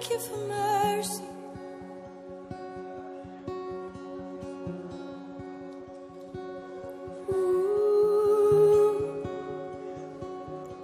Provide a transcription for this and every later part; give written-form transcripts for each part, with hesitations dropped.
thank you for mercy. Ooh,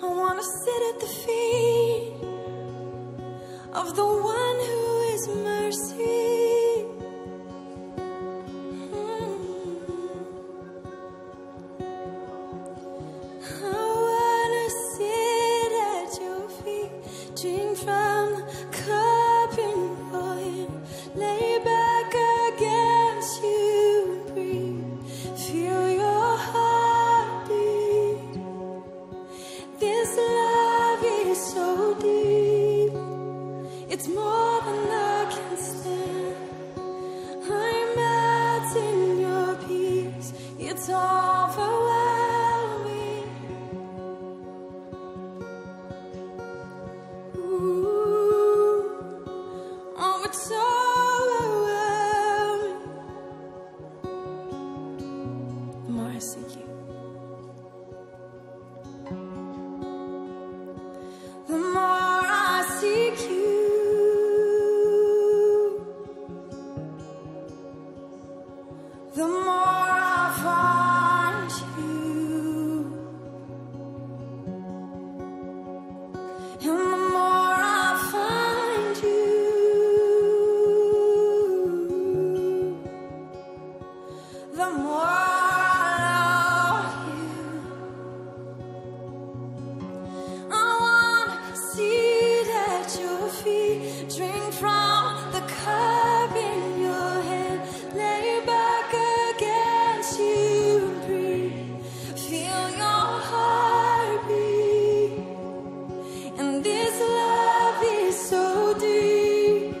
I want to sit at the feet of the one who is mercy. I want to sit at your feet, drink from the cup in your hand, lay back against you and breathe, feel your heartbeat. This love is so deep, it's more than I can stand. I'm melting in your peace, it's overwhelming. Ooh, oh, it's overwhelming. The more I seek you, the more I seek you. The more I find you, and the more I find you, the more I love you. I want to sit at your feet, drink from the cup in your hand, lay back against you and breathe, feel your heartbeat. And this love is so deep,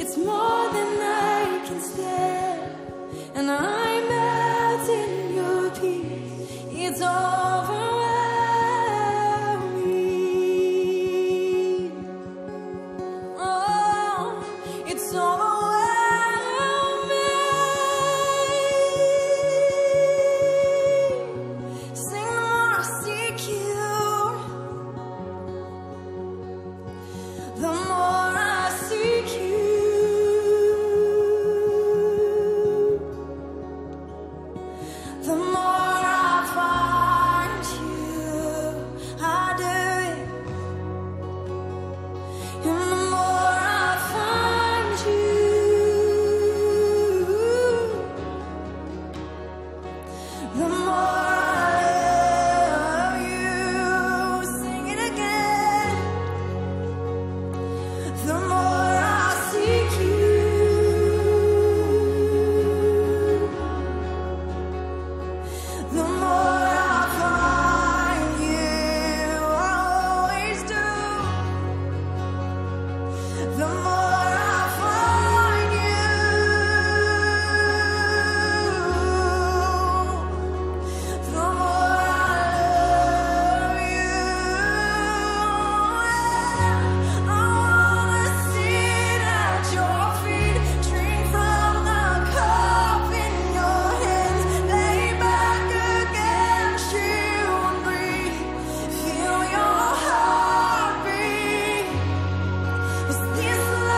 it's more than I can stand. And I melt in your peace, it's overwhelming. Oh, it's overwhelming. Is this love?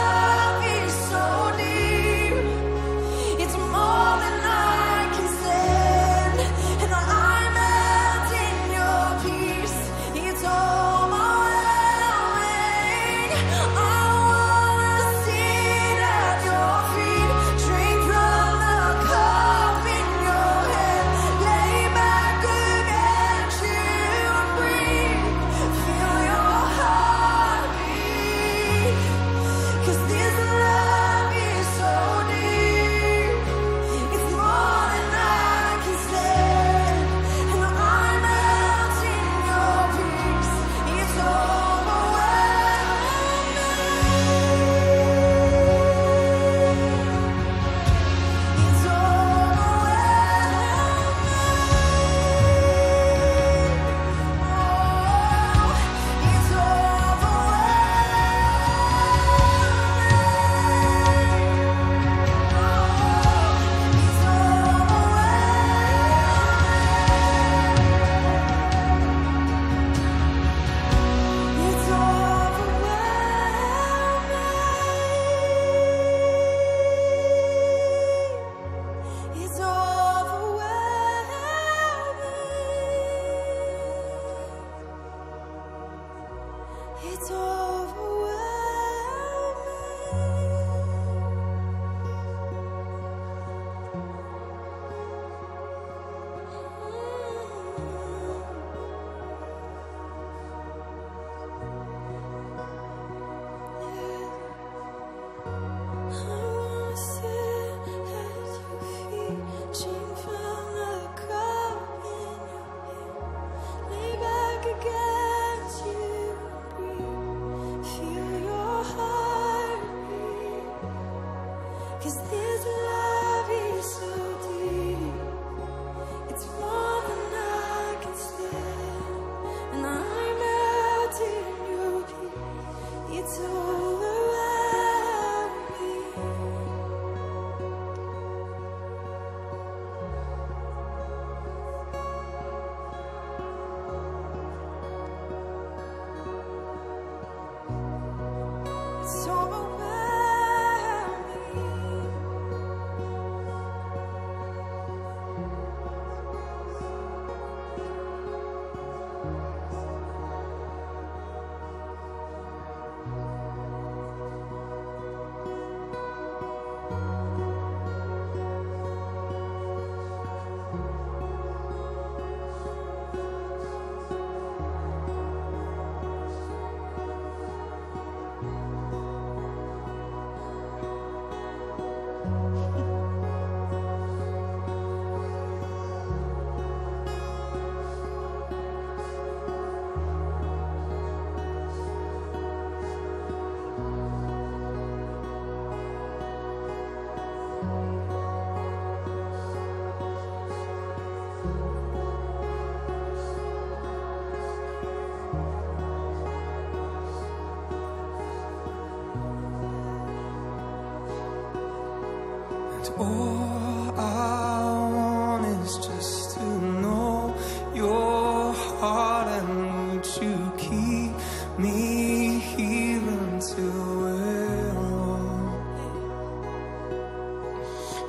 all I want is just to know your heart, and would you keep me here until we're old?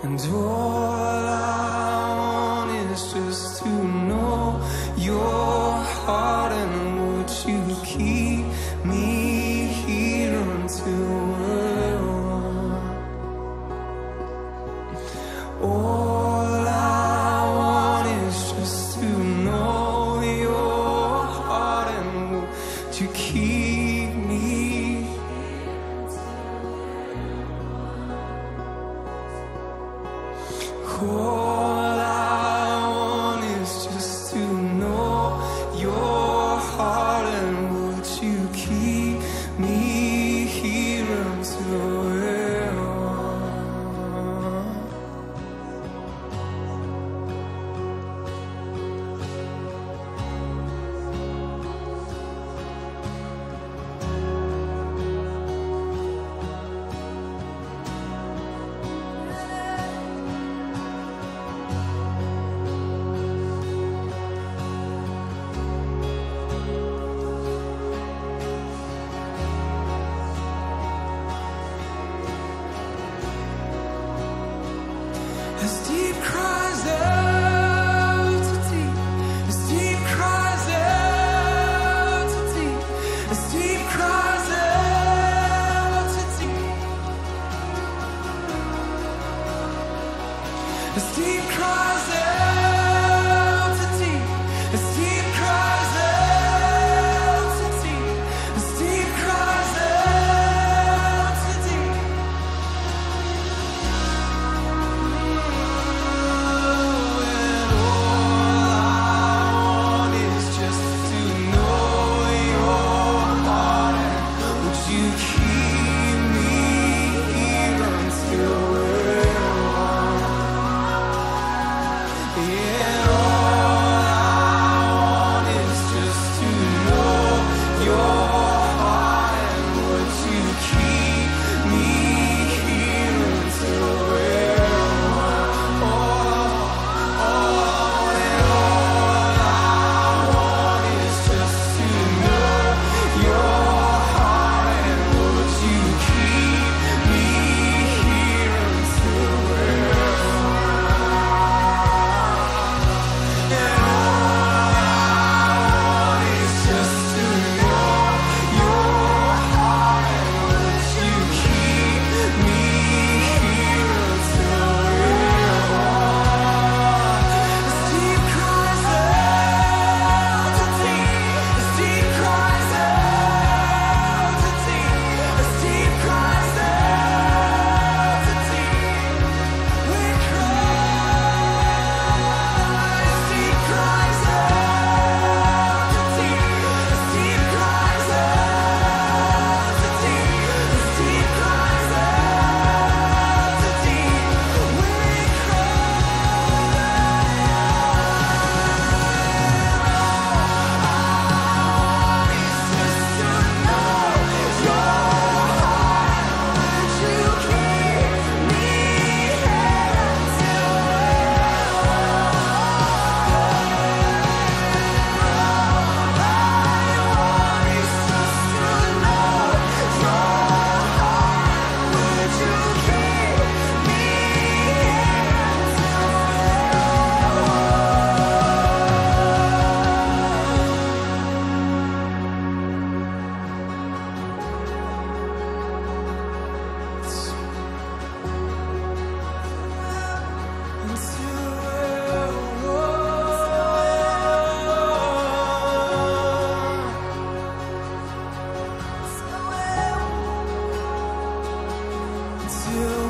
And all I want is just to know your heart, and would you keep me here until we're old? All I want is just to know your heart, and would you keep me? All I want is just to know your heart, and would you keep me here until we're old? As deep cries out to deep, as deep cries out to deep, as deep cries out to deep, as deep cries out to deep, as deep cries out to deep, as deep cries out to deep. You